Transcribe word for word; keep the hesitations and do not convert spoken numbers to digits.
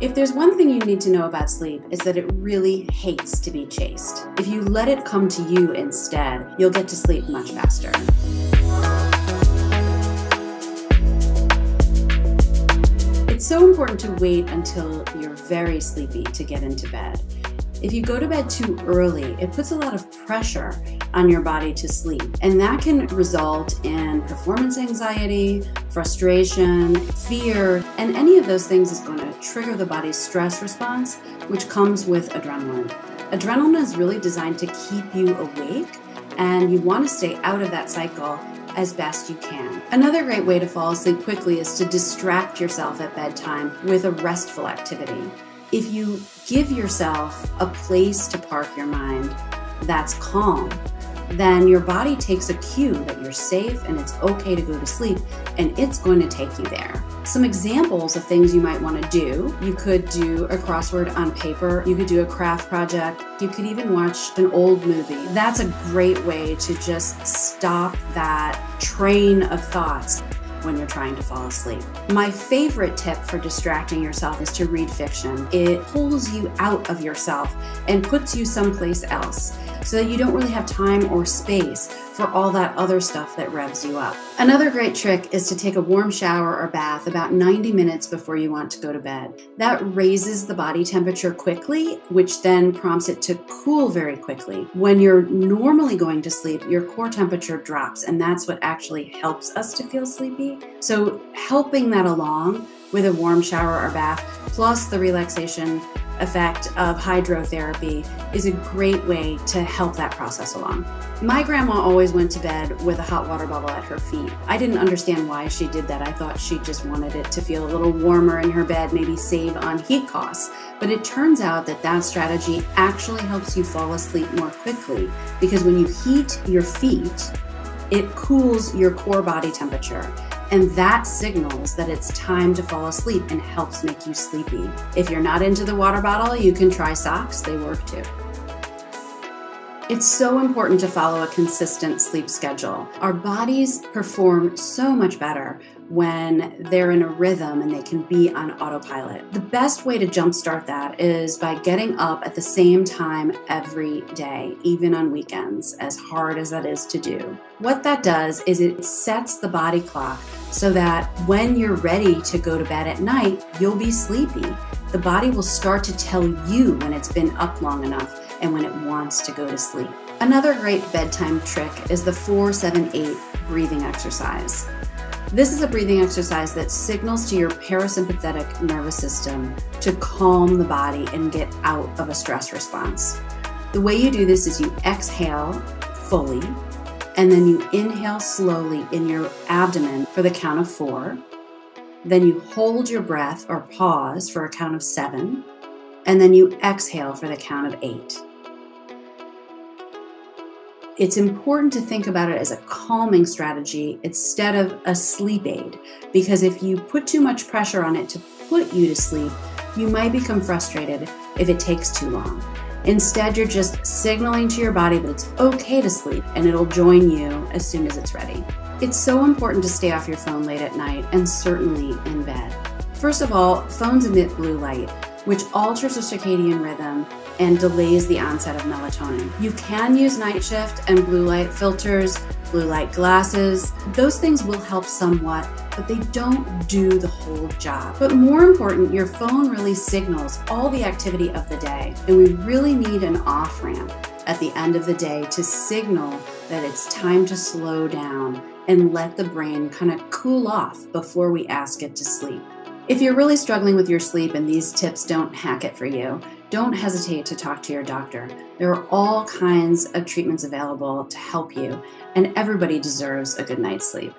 If there's one thing you need to know about sleep, is that it really hates to be chased. If you let it come to you instead, you'll get to sleep much faster. It's so important to wait until you're very sleepy to get into bed. If you go to bed too early, it puts a lot of pressure on your body to sleep, and that can result in performance anxiety, frustration, fear, and any of those things is going to trigger the body's stress response, which comes with adrenaline. Adrenaline is really designed to keep you awake, and you want to stay out of that cycle as best you can. Another great way to fall asleep quickly is to distract yourself at bedtime with a restful activity. If you give yourself a place to park your mind that's calm, then your body takes a cue that you're safe and it's okay to go to sleep, and it's going to take you there. Some examples of things you might want to do: you could do a crossword on paper, you could do a craft project, you could even watch an old movie. That's a great way to just stop that train of thoughts when you're trying to fall asleep. My favorite tip for distracting yourself is to read fiction. It pulls you out of yourself and puts you someplace else so that you don't really have time or space for all that other stuff that revs you up. Another great trick is to take a warm shower or bath about ninety minutes before you want to go to bed. That raises the body temperature quickly, which then prompts it to cool very quickly. When you're normally going to sleep, your core temperature drops, and that's what actually helps us to feel sleepy. So helping that along with a warm shower or bath, plus the relaxation effect of hydrotherapy, is a great way to help that process along. My grandma always went to bed with a hot water bottle at her feet. I didn't understand why she did that. I thought she just wanted it to feel a little warmer in her bed, maybe save on heat costs. But it turns out that that strategy actually helps you fall asleep more quickly, because when you heat your feet, it cools your core body temperature. And that signals that it's time to fall asleep and helps make you sleepy. If you're not into the water bottle, you can try socks, they work too. It's so important to follow a consistent sleep schedule. Our bodies perform so much better when they're in a rhythm and they can be on autopilot. The best way to jumpstart that is by getting up at the same time every day, even on weekends, as hard as that is to do. What that does is it sets the body clock so that when you're ready to go to bed at night, you'll be sleepy. The body will start to tell you when it's been up long enough and when it wants to go to sleep. Another great bedtime trick is the four seven eight breathing exercise. This is a breathing exercise that signals to your parasympathetic nervous system to calm the body and get out of a stress response. The way you do this is you exhale fully, and then you inhale slowly in your abdomen for the count of four. Then you hold your breath or pause for a count of seven, and then you exhale for the count of eight. It's important to think about it as a calming strategy instead of a sleep aid, because if you put too much pressure on it to put you to sleep, you might become frustrated if it takes too long. Instead, you're just signaling to your body that it's okay to sleep, and it'll join you as soon as it's ready. It's so important to stay off your phone late at night, and certainly in bed. First of all, phones emit blue light, which alters the circadian rhythm and delays the onset of melatonin. You can use night shift and blue light filters, blue light glasses. Those things will help somewhat, but they don't do the whole job. But more important, your phone really signals all the activity of the day, and we really need an off-ramp at the end of the day to signal that it's time to slow down and let the brain kind of cool off before we ask it to sleep. If you're really struggling with your sleep and these tips don't hack it for you, don't hesitate to talk to your doctor. There are all kinds of treatments available to help you, and everybody deserves a good night's sleep.